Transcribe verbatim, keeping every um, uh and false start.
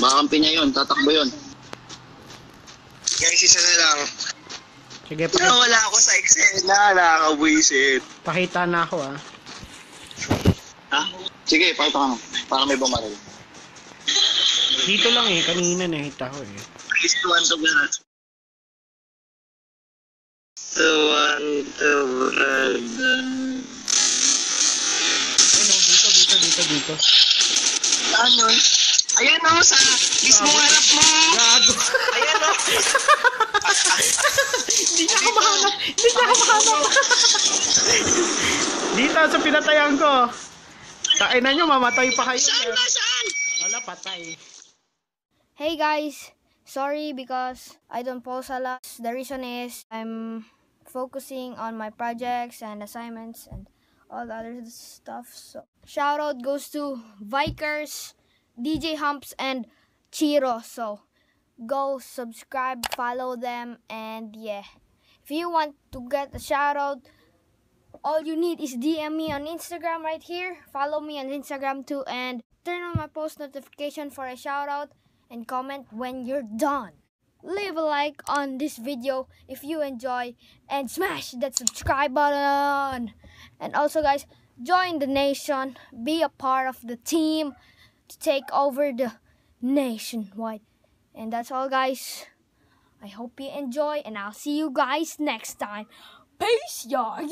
Makampi niya yun, tatakbo yun. Guys, isa na lang. Sige, pakita. Wala ako sa Excel na, nakakabuisit. Pakita na ako ah. Ha? Sige, pakita ka na. Para may bumaril. Dito lang eh, kanina nakita ko eh. Please, one to one. One to one. Ano, dito, dito, dito, dito. Saan yun? Ayan o, sa mismong harap mo! Gago! Ayan o! Hindi niya ako mahanap! Hindi niya ako mahanap! Dito sa pinatayan ko! Tain na nyo, mamatay pa kayo! Saan ba? Saan? Wala, patay! Hey guys! Sorry because I don't post a lot. The reason is I'm focusing on my projects and assignments and all the other stuff. So, shout out goes to Vikers, D J Humps, and Chiro. So go subscribe, follow them, and yeah. If you want to get a shout out, all you need is D M me on Instagram right here. Follow me on Instagram too, and turn on my post notification for a shout out, and comment when you're done. Leave a like on this video if you enjoy, and smash that subscribe button. And also guys, join the nation, be a part of the team to take over the nationwide. And that's all guys. I hope you enjoy, and I'll see you guys next time. Peace, Yagi.